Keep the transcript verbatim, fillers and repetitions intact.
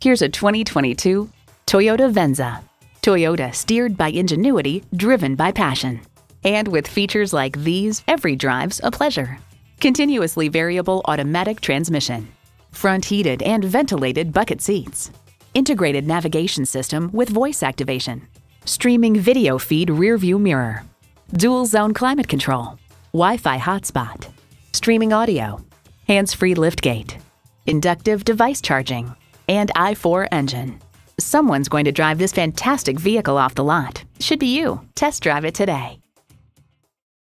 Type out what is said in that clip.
Here's a twenty twenty-two Toyota Venza. Toyota, steered by ingenuity, driven by passion. And with features like these, every drive's a pleasure. Continuously variable automatic transmission, front heated and ventilated bucket seats, integrated navigation system with voice activation, streaming video feed rear view mirror, dual zone climate control, Wi-Fi hotspot, streaming audio, hands-free liftgate, inductive device charging, and I four engine. Someone's going to drive this fantastic vehicle off the lot. Should be you. Test drive it today.